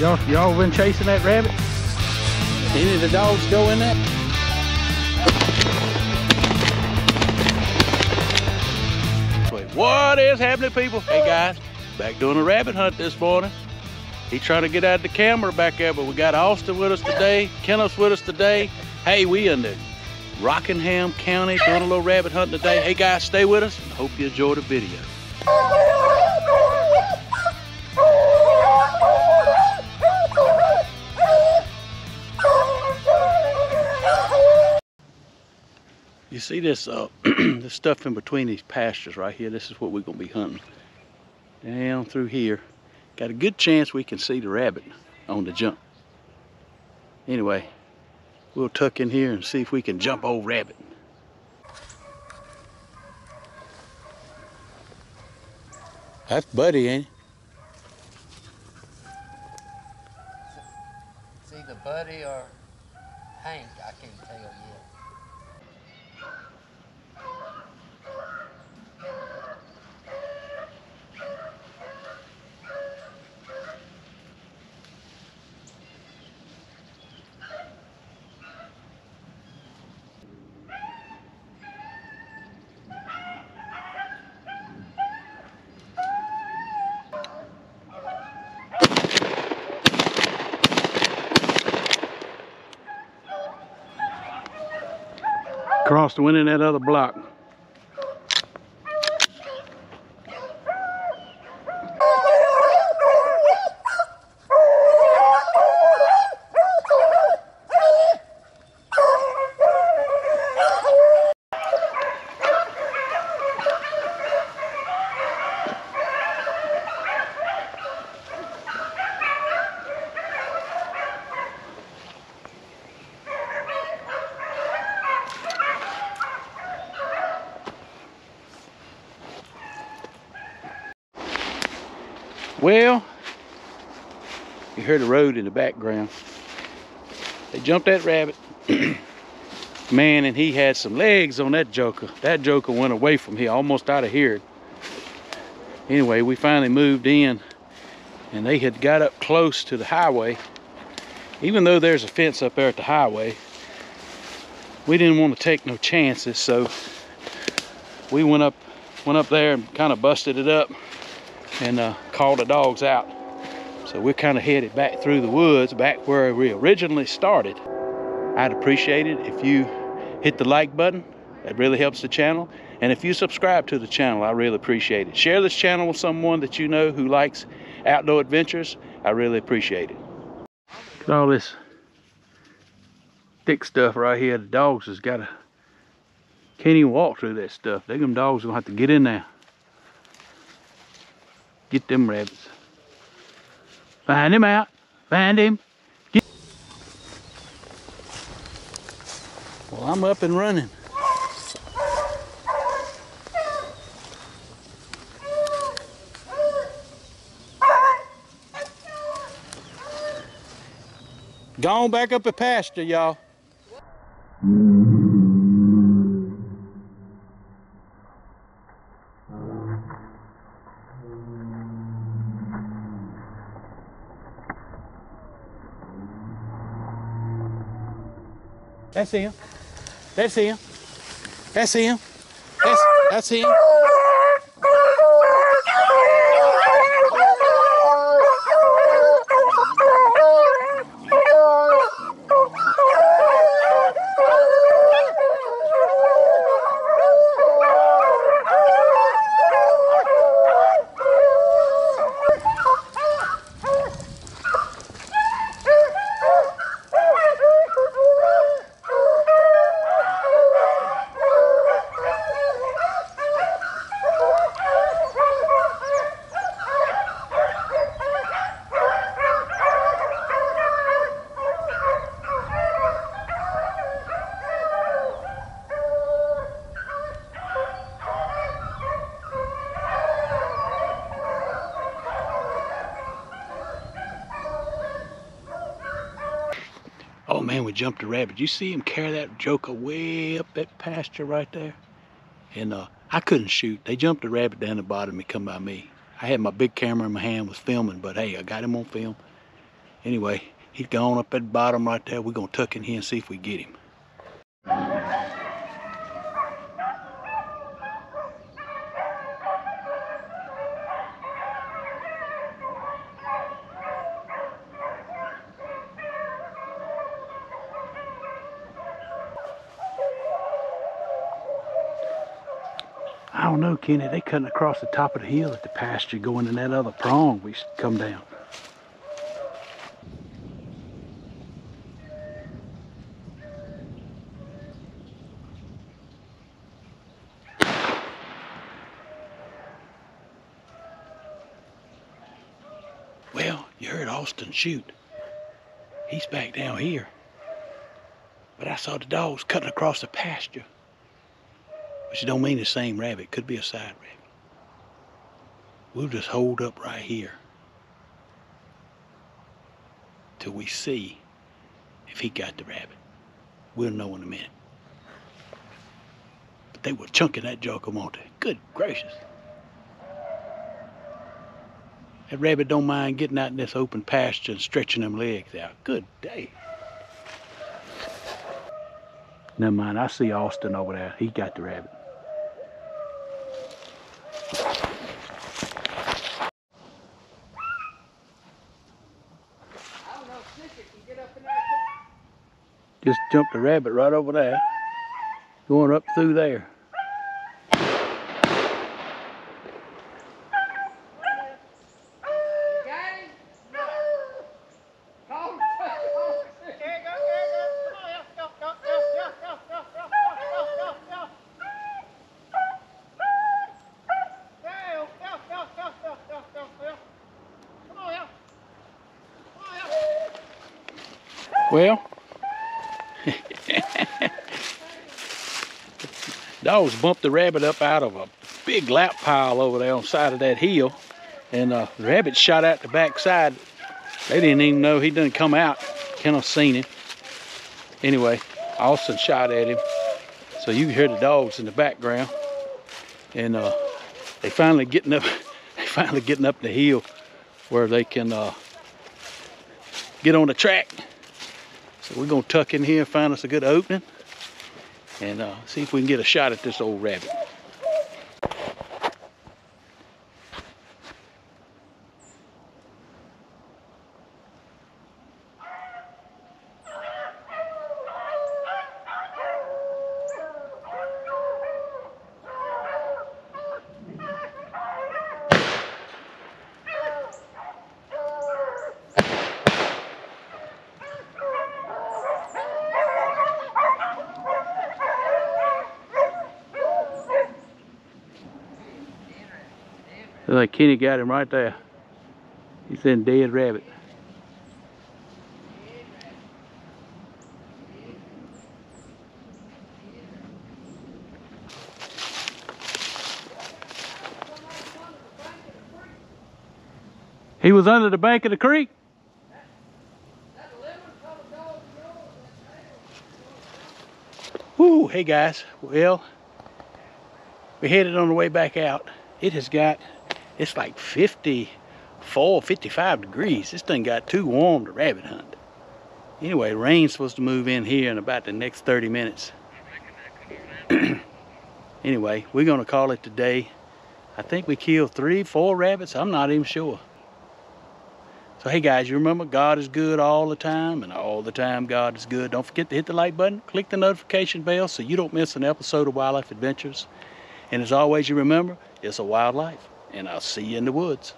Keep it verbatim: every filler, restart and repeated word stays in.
Y'all, y'all been chasing that rabbit? Any of the dogs go in that? What is happening, people? Hey guys, back doing a rabbit hunt this morning. He trying to get out the camera back there, but we got Austin with us today, Kenneth's with us today. Hey, we in the Rockingham County doing a little rabbit hunt today. Hey guys, stay with us and hope you enjoy the video. You see this, uh, this stuff in between these pastures right here? This is what we're gonna be hunting. Down through here. Got a good chance we can see the rabbit on the jump. Anyway, we'll tuck in here and see if we can jump old rabbit. That's Buddy, ain't it? It's either Buddy or Hank, I can't tell yet. Crossed, went in that other block. Well, you heard the road in the background. They jumped that rabbit. Man, and he had some legs on that joker. That joker went away from here, almost out of here. Anyway, we finally moved in, and they had got up close to the highway. Even though there's a fence up there at the highway, we didn't want to take no chances, so we went up, went up there and kind of busted it up. And uh, call the dogs out. So we're kind of headed back through the woods, back where we originally started. I'd appreciate it if you hit the like button. That really helps the channel. And if you subscribe to the channel, I really appreciate it. Share this channel with someone that you know who likes outdoor adventures. I really appreciate it. Look at all this thick stuff right here. The dogs has got to, can't even walk through that stuff. They, them dogs are gonna have to get in there. Get them rabbits. Find him out. Find him. Get. Well, I'm up and running. Gone back up the pasture, y'all. That's him. That's him. That's him. That's, that's him. Man, we jumped a rabbit. You see him carry that joker way up that pasture right there? And uh, I couldn't shoot. They jumped a rabbit down the bottom and come by me. I had my big camera in my hand, was filming, but hey, I got him on film. Anyway, he's gone up at the bottom right there. We're gonna tuck in here and see if we get him. I don't know, Kenny, they cutting across the top of the hill at the pasture going in that other prong we should come down. Well, you heard Austin shoot. He's back down here. But I saw the dogs cutting across the pasture. Which don't mean the same rabbit, could be a side rabbit. We'll just hold up right here till we see if he got the rabbit. We'll know in a minute. But they were chunking that joker, weren't they? Good gracious. That rabbit don't mind getting out in this open pasture and stretching them legs out. Good day. Never mind, I see Austin over there. He got the rabbit. Just jumped the rabbit right over there, going up through there. Well, dogs bumped the rabbit up out of a big lap pile over there on the side of that hill, and uh, the rabbit shot out the back side. They didn't even know he didn't come out. Kind of seen him. Anyway, Austin shot at him, so you hear the dogs in the background, and uh, they finally getting up. They finally getting up the hill where they can uh, get on the track. We're gonna tuck in here and find us a good opening and uh, see if we can get a shot at this old rabbit. Like Kenny got him right there. He said dead rabbit. He was under the bank of the creek. Woo, hey guys. Well, we headed on the way back out. It has got It's like fifty-four, fifty-five degrees. This thing got too warm to rabbit hunt. Anyway, rain's supposed to move in here in about the next thirty minutes. Anyway, we're gonna call it today. I think we killed three, four rabbits. I'm not even sure. So hey guys, you remember God is good all the time, and all the time God is good. Don't forget to hit the like button, click the notification bell so you don't miss an episode of Wildlife Adventures. And as always, you remember, it's a wild life. And I'll see you in the woods.